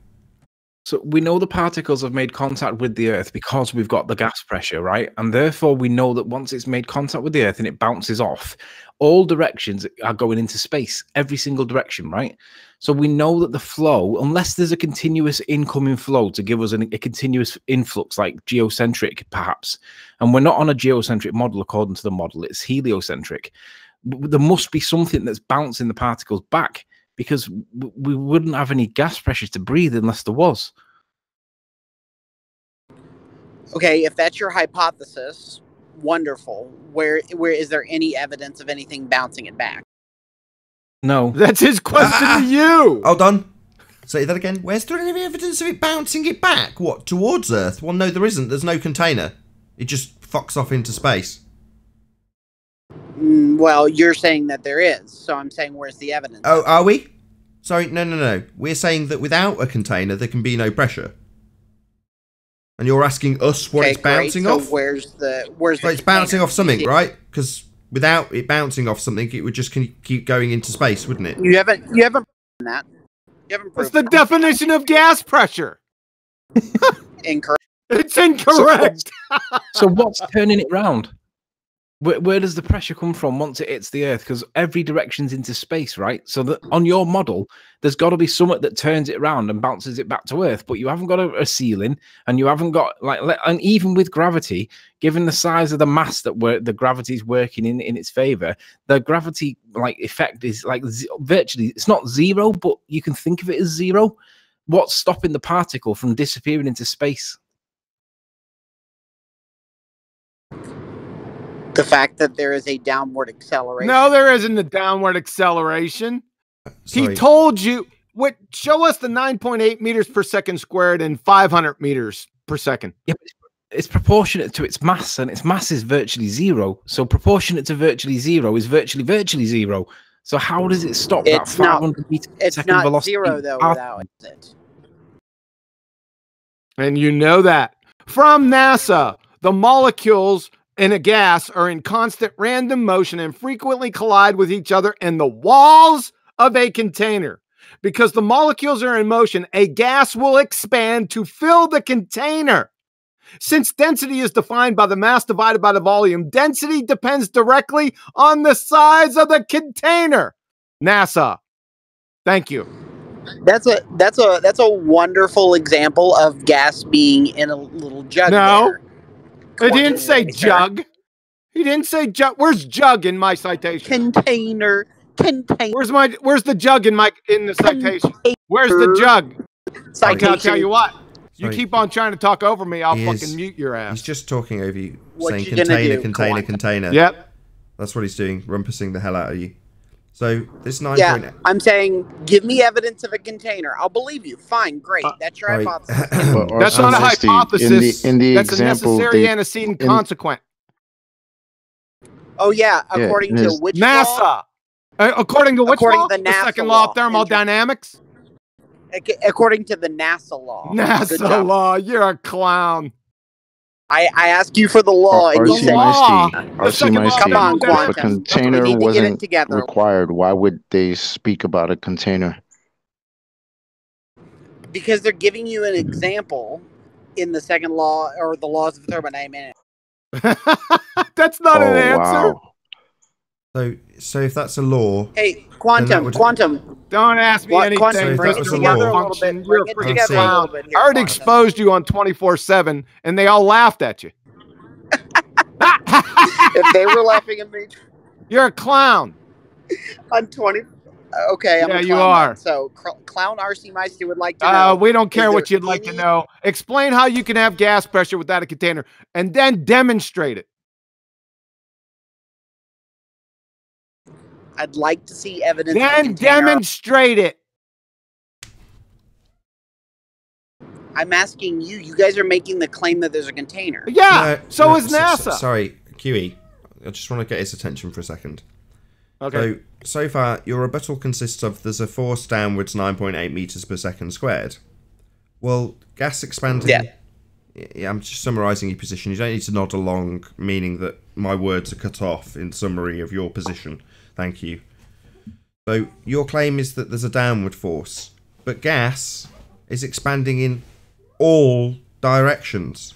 So we know the particles have made contact with the Earth because we've got the gas pressure, right? And therefore we know that once it's made contact with the Earth and it bounces off, all directions are going into space, every single direction, right? So we know that the flow, unless there's a continuous incoming flow to give us an, a continuous influx, like geocentric perhaps, and we're not on a geocentric model according to the model, it's heliocentric. There must be something that's bouncing the particles back, because we wouldn't have any gas pressures to breathe unless there was. Okay, if that's your hypothesis, wonderful. Where, where is there any evidence of anything bouncing it back? No. That's his question ah, to you! Hold on. Say that again. Where's there any evidence of it bouncing it back? What, towards Earth? Well, no, there isn't. There's no container. It just fucks off into space. Well, you're saying that there is, so I'm saying where's the evidence? Oh, are we? Sorry, no, no, no. We're saying that without a container, there can be no pressure. And you're asking us what okay, it's bouncing great. off? So where's the... Where's so the it's container? Bouncing off something, right? Because without it bouncing off something, it would just keep going into space, wouldn't it? You haven't... You haven't proven that. You haven't proven It's the that. definition of gas pressure. Incorrect. It's incorrect! So, so what's turning it round? Where, where does the pressure come from once it hits the Earth? Because every direction's into space, right? So that on your model, there's got to be something that turns it around and bounces it back to Earth, but you haven't got a, a ceiling, and you haven't got, like, and even with gravity, given the size of the mass that we're, the gravity's working in, in its favor, the gravity, like, effect is, like, virtually, it's not zero, but you can think of it as zero. What's stopping the particle from disappearing into space? The fact that there is a downward acceleration. No, there isn't a downward acceleration. Sorry. He told you. What? Show us the nine point eight meters per second squared and five hundred meters per second. Yeah, it's proportionate to its mass, and its mass is virtually zero. So proportionate to virtually zero is virtually virtually zero. So how does it stop it's that not, five hundred meters per second velocity? It's not zero though without it. And you know that from NASA, the molecules and a gas are in constant random motion and frequently collide with each other in the walls of a container. Because the molecules are in motion, a gas will expand to fill the container. Since density is defined by the mass divided by the volume, density depends directly on the size of the container. NASA, thank you. That's a that's a that's a wonderful example of gas being in a little jug. No. There. He didn't say jug. He didn't say jug. Where's jug in my citation? Container. container. Where's my? Where's the jug in my in the citation? Container. Where's the jug? Citation. I'll tell you what. You Sorry. keep on trying to talk over me. I'll he fucking is, mute your ass. He's just talking over you, what saying you container, container, Quantum. container. Yep. That's what he's doing, rumpusing the hell out of you. So this nine. Yeah, point... I'm saying, give me evidence of a container. I'll believe you. Fine, great. Uh, that's your right. hypothesis. That's not a hypothesis. In the, in the that's example, a necessary they, antecedent in... consequent. Oh yeah, according yeah, to which NASA? Law? Uh, according to which according law? To the, NASA the second law, law of thermodynamics. According to the NASA law. NASA law. You're a clown. I, I asked you for the law. And R C. Meisty, come on, Quantum. If a container wasn't required, why would they speak about a container? Because they're giving you an example in the second law, or the laws of thermodynamics. That's not oh, an answer. Wow. So, so if that's a law, hey, Quantum, would... Quantum, don't ask me anything. Quantum, bring it together a little bit. Bring it together a little bit. I already exposed you on twenty-four seven, and they all laughed at you. If they were laughing at me, you're a clown. On twenty, okay, I'm yeah, a clown, you are. So, clown R C Meisty would like to know. Uh, we don't care what you'd any... like to know. Explain how you can have gas pressure without a container, and then demonstrate it. I'd like to see evidence. Then demonstrate it. I'm asking you. You guys are making the claim that there's a container. Yeah. No, so no, is NASA. So, so, sorry, Q E. I just want to get his attention for a second. Okay. So, so far, your rebuttal consists of there's a force downwards nine point eight meters per second squared. Well, gas expanding. Yeah. Yeah, I'm just summarising your position. You don't need to nod along, meaning that my words are cut off in summary of your position. Thank you. So your claim is that there's a downward force, but gas is expanding in all directions.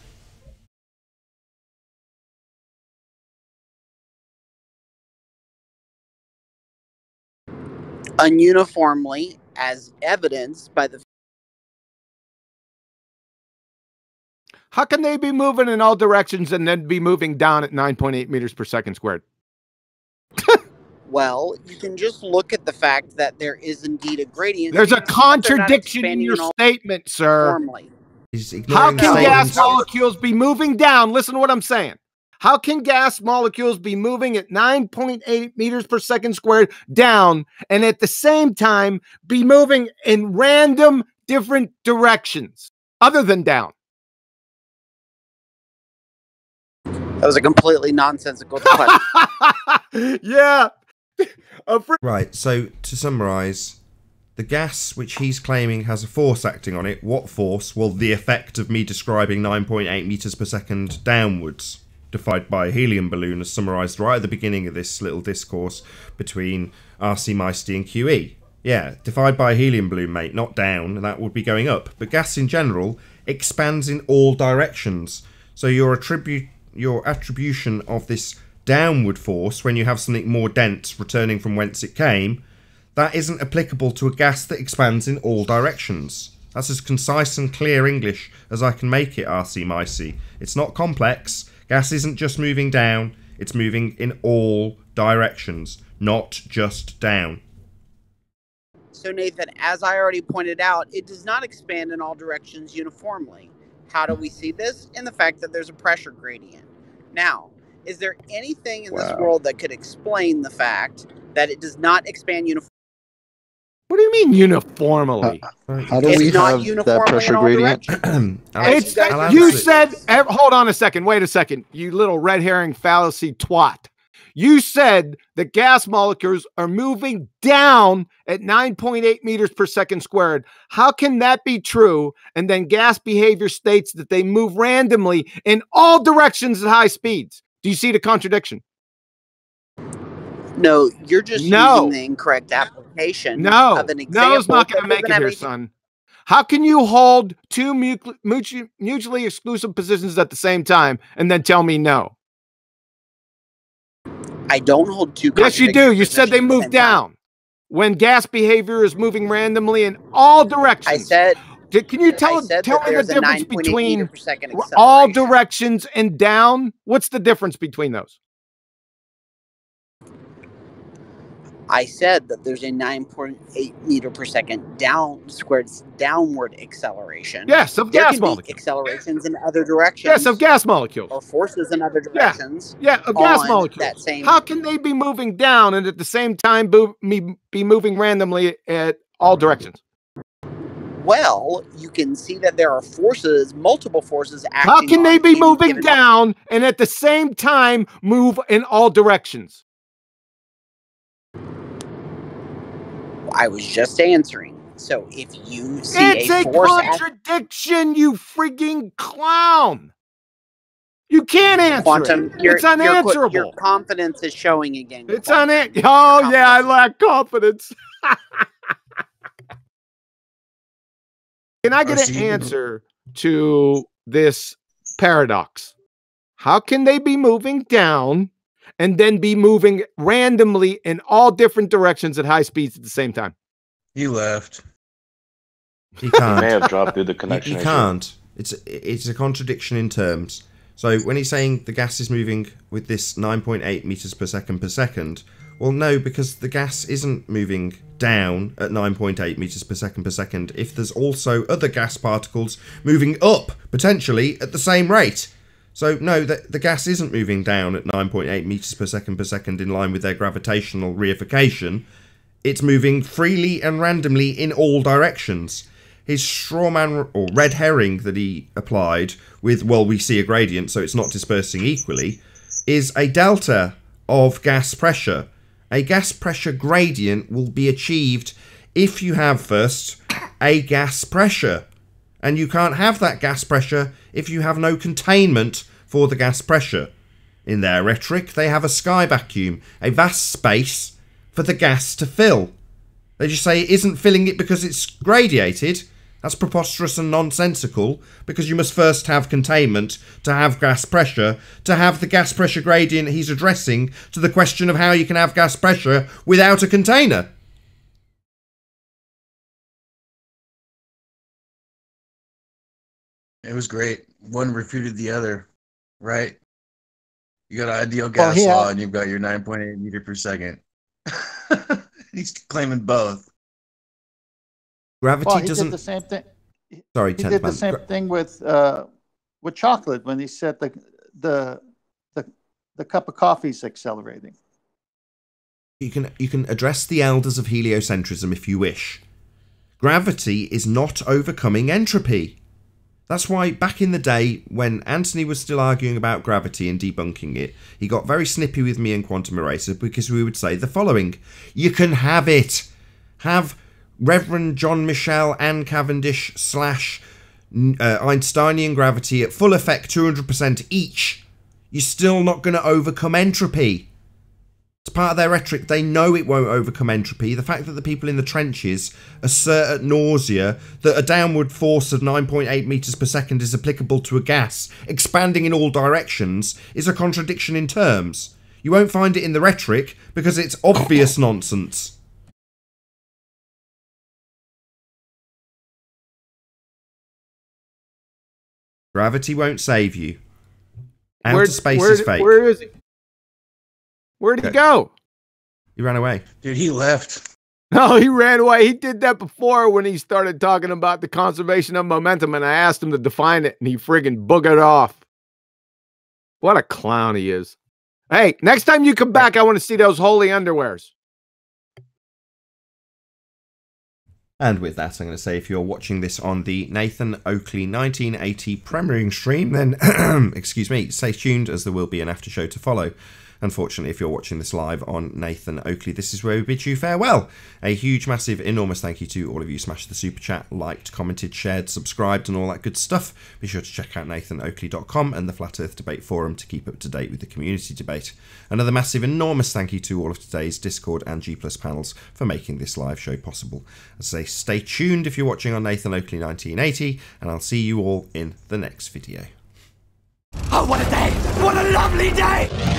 Ununiformly, as evidenced by the... How can they be moving in all directions and then be moving down at nine point eight meters per second squared? Well, you can just look at the fact that there is indeed a gradient. There's a contradiction in your statement, sir. How can gas molecules be moving down? Listen to what I'm saying. How can gas molecules be moving at nine point eight meters per second squared down and at the same time be moving in random different directions other than down? That was a completely nonsensical question. Yeah. Right, so to summarise, the gas which he's claiming has a force acting on it, what force? Well, the effect of me describing nine point eight metres per second downwards, defined by a helium balloon, as summarised right at the beginning of this little discourse between R C Meisty and Q E. Yeah, defined by a helium balloon, mate, not down, and that would be going up. But gas in general expands in all directions, so your, attribute, your attribution of this downward force, when you have something more dense returning from whence it came, that isn't applicable to a gas that expands in all directions. That's as concise and clear English as I can make it, R C Meisty. It's not complex. Gas isn't just moving down, it's moving in all directions, not just down. So Nathan, as I already pointed out, it does not expand in all directions uniformly. How do we see this? In the fact that there's a pressure gradient. Now, is there anything in wow. this world that could explain the fact that it does not expand uniformly? What do you mean uniformally? Uh, how do it's we not have that pressure gradient? it's, it's, you said, hold on a second, wait a second, you little red herring fallacy twat. You said that gas molecules are moving down at nine point eight meters per second squared. How can that be true? And then gas behavior states that they move randomly in all directions at high speeds. Do you see the contradiction? No, you're just no. using the incorrect application no. of an example. No, it's not going to make it here, everything. son. How can you hold two mutually exclusive positions at the same time and then tell me no? I don't hold two. Yes, you do. You said they move down time. when gas behavior is moving randomly in all directions. I said... Can you tell, tell me the difference between all directions and down? What's the difference between those? I said that there's a nine point eight meter per second down squared downward acceleration. Yes, of there gas molecules. Accelerations in other directions. Yes, of gas molecules. Or forces in other directions. Yeah, yeah of gas molecules. That same How can they be moving down and at the same time be moving randomly at all directions? Well, you can see that there are forces, multiple forces acting. How can they be moving down and at the same time move in all directions? I was just answering. So if you see it's a, a force contradiction, act- you frigging clown. You can't answer Quantum, it. Your, it's unanswerable. Your, your confidence is showing again. It's unanswerable. Oh, yeah, I lack confidence. Can I get an answer to this paradox? How can they be moving down and then be moving randomly in all different directions at high speeds at the same time? He left. He can't. He may have dropped through the connection. He, he can't. It's it's a contradiction in terms. So when he's saying the gas is moving with this nine point eight meters per second per second, well, no, because the gas isn't moving down at nine point eight meters per second per second if there's also other gas particles moving up, potentially, at the same rate. So, no, the, the gas isn't moving down at nine point eight meters per second per second in line with their gravitational reification. It's moving freely and randomly in all directions. His strawman or red herring that he applied with, well, we see a gradient, so it's not dispersing equally, is a delta of gas pressure. A gas pressure gradient will be achieved if you have first a gas pressure. And you can't have that gas pressure if you have no containment for the gas pressure. In their rhetoric, they have a sky vacuum, a vast space for the gas to fill. They just say it isn't filling it because it's gradiated. That's preposterous and nonsensical because you must first have containment to have gas pressure, to have the gas pressure gradient he's addressing to the question of how you can have gas pressure without a container. It was great. One refuted the other, right? You got an ideal gas well, law had- and you've got your nine point eight meter per second. He's claiming both. Gravity well, he doesn't. Did the same thing. Sorry, he did the same Gra- thing with uh, with chocolate when he said the, the the the cup of coffee's accelerating. You can you can address the elders of heliocentrism if you wish. Gravity is not overcoming entropy. That's why back in the day when Anthony was still arguing about gravity and debunking it, he got very snippy with me and Quantum Eraser because we would say the following: you can have it, have. Reverend John Michel, Anne Cavendish, slash uh, Einsteinian gravity at full effect, two hundred percent each. You're still not going to overcome entropy. It's part of their rhetoric. They know it won't overcome entropy. The fact that the people in the trenches assert at nausea that a downward force of nine point eight meters per second is applicable to a gas expanding in all directions is a contradiction in terms. You won't find it in the rhetoric because it's obvious nonsense. Gravity won't save you. Outer where, space where, is fake. Where is he? Where'd okay. he go? He ran away. Dude, he left. No, he ran away. He did that before when he started talking about the conservation of momentum, and I asked him to define it, and he friggin' boogered off. What a clown he is. Hey, next time you come back, I want to see those holy underwears. And with that, I'm going to say if you're watching this on the Nathan Oakley nineteen eighty premiering stream, then, excuse me, stay tuned as there will be an after show to follow. Unfortunately, if you're watching this live on Nathan Oakley, this is where we bid you farewell. A huge, massive, enormous thank you to all of you. Smashed the super chat, liked, commented, shared, subscribed, and all that good stuff. Be sure to check out nathan oakley dot com and the Flat Earth Debate Forum to keep up to date with the community debate. Another massive, enormous thank you to all of today's Discord and G plus panels for making this live show possible. As I say, stay tuned if you're watching on Nathan Oakley nineteen eighty, and I'll see you all in the next video. Oh, what a day! What a lovely day!